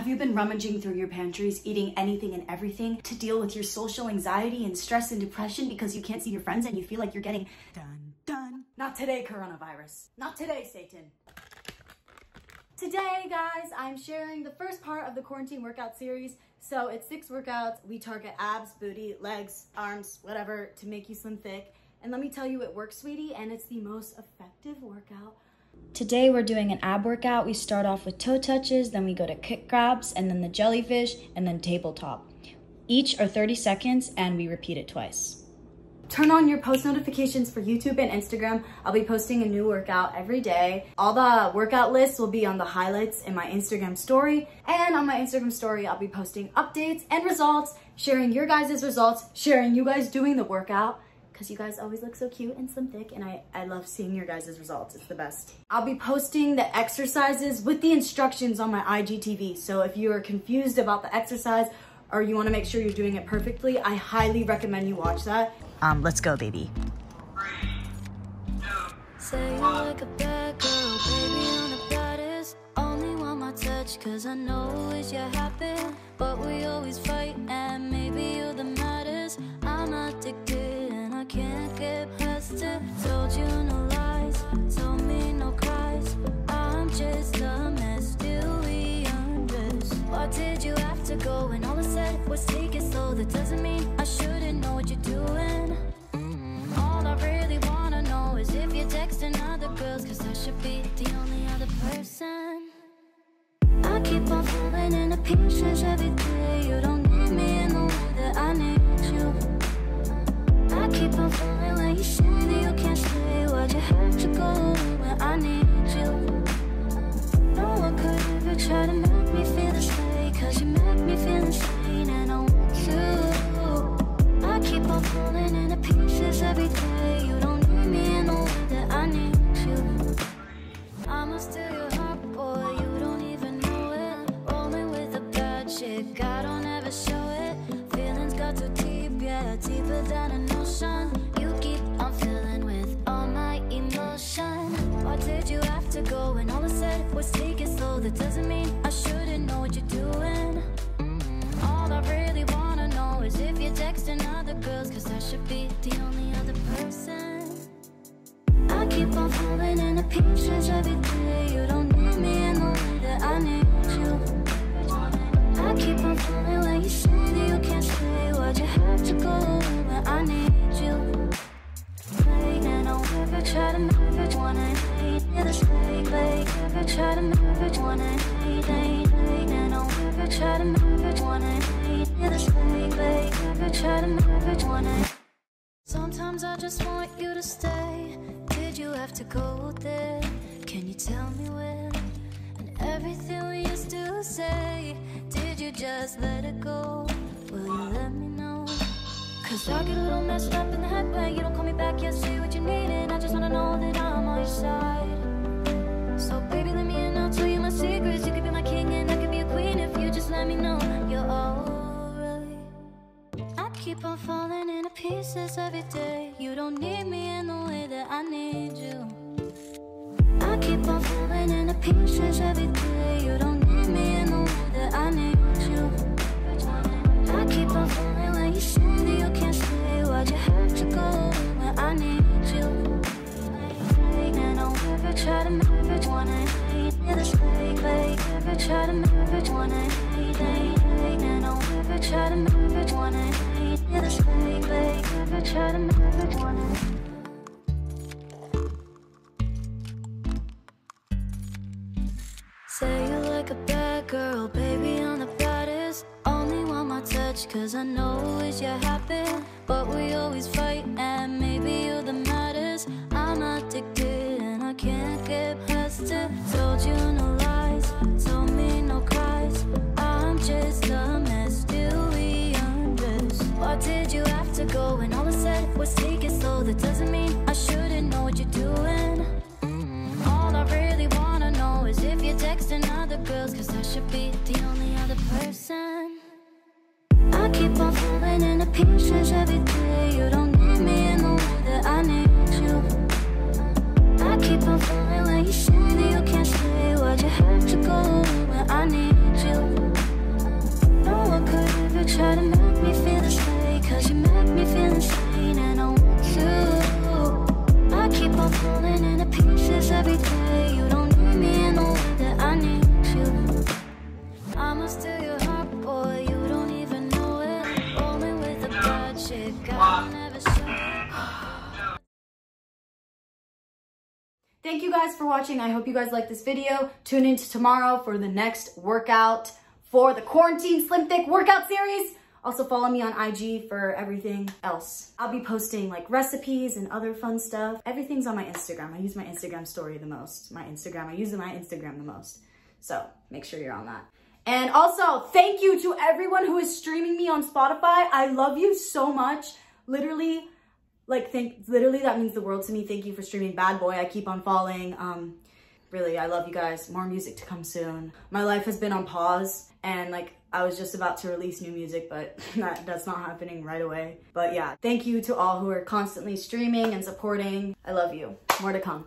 Have you been rummaging through your pantries, eating anything and everything to deal with your social anxiety and stress and depression because you can't see your friends and you feel like you're getting done, done? Not today, coronavirus. Not today, Satan. Today, guys, I'm sharing the first part of the quarantine workout series. So it's 6 workouts. We target abs, booty, legs, arms, whatever, to make you slim thick. And let me tell you, it works, sweetie, and it's the most effective workout. Today we're doing an ab workout. We start off with toe touches, then we go to kick grabs, and then the jellyfish, and then tabletop. Each are 30 seconds, and we repeat it twice. Turn on your post notifications for YouTube and Instagram. I'll be posting a new workout every day. All the workout lists will be on the highlights in my Instagram story. And on my Instagram story, I'll be posting updates and results, sharing your guys' results, sharing you guys doing the workout. Because you guys always look so cute and slim thick, and I love seeing your guys' results. It's the best. I'll be posting the exercises with the instructions on my IGTV. So if you are confused about the exercise or you want to make sure you're doing it perfectly, I highly recommend you watch that. Let's go, baby. 3, 2, 1. Say you like a bad girl, baby, on the baddest. Only want my touch, cause I know it's your habit. But we always fight, and maybe you're the maddest. I'm addicted. Can't get past it. Told you no lies, told me no cries. I'm just a mess, still we undress. Why did you have to go when all I said was take it slow? That doesn't mean I shouldn't know what you're doing. All I really wanna know is if you're texting other girls, cause I should be the only other person. I keep on falling into pieces every day. You don't need me in the way that I need you. I keep on falling when you say that you can't stay. Why'd you have to go away when I need you? No one could ever try to make me feel this way, cause you make me feel insane and I want you. I keep on falling into pieces every day. You don't need me in the way that I need you. I'ma steal your heart, boy, you don't even know it. Rolling with the bad chick, I don't ever show it. Feelings got too deep, yeah, deeper than an ocean. You keep on filling with all my emotion. Why did you have to go when all I said was take it slow? That doesn't mean I shouldn't know what you're doing. All I really wanna know is if you're texting other girls, cause I should be the only other person. I keep on falling into pieces every day. You don't need me in the way that I need you. I keep on falling when you say that you can't stay. Why'd you have to go away when I need you? Try to move it one and eight, yeah, this like ever try to move it one and eight, and I'll ever try to move it one and eight, yeah, this like ever try to move it one and eight. Sometimes I just want you to stay. Did you have to go there? Can you tell me when? And everything we used to say, did you just let it go? Will you let me know? Cause I get a little messed up in the head when you don't call me back, yeah, see what you need, and I just wanna know that I'm on your side. So baby, let me in, I'll tell you my secrets. You could be my king and I could be a queen if you just let me know you're alright. I keep on falling into pieces every day. You don't need me in the way that I need you. I keep on falling into pieces every day. You don't need me in the way that I need you. I keep on falling when you say that you can't stay. Why'd you have to go when I need you? And I'll never try to move it one and eight. Yeah, this like ever try to move it one and eight. And I'll never try to move it one and eight. Yeah, this like ever try to move it one and eight. Say you like a bad girl, baby, on the baddest. Only want my touch, cause I know it's your habit. But we always fight, and maybe you're the maddest. I'm addicted, and I can't get past it. Told you no lies, told me no cries. I'm just a mess, still we undress. Why did you have to go when all I said was take it slow? That doesn't mean I shouldn't know what you're doing. All I really wanna know is if you're texting other girls, cause I should be the only other person. I keep on falling into pieces every day. You don't need me in the way that I need you. I keep on falling when you say that you can't stay. Why'd you have to go away when I need you? Thank you guys for watching. I hope you guys liked this video. Tune in to tomorrow for the next workout for the Quarantine Slim Thick workout series. Also follow me on IG for everything else. I'll be posting like recipes and other fun stuff. Everything's on my Instagram. I use my Instagram story the most. So make sure you're on that. And also thank you to everyone who is streaming me on Spotify. I love you so much. Literally, literally that means the world to me. Thank you for streaming Bad Boy. I keep on falling. Really, I love you guys. More music to come soon. My life has been on pause and I was just about to release new music, but that's not happening right away. But yeah, thank you to all who are constantly streaming and supporting. I love you. More to come.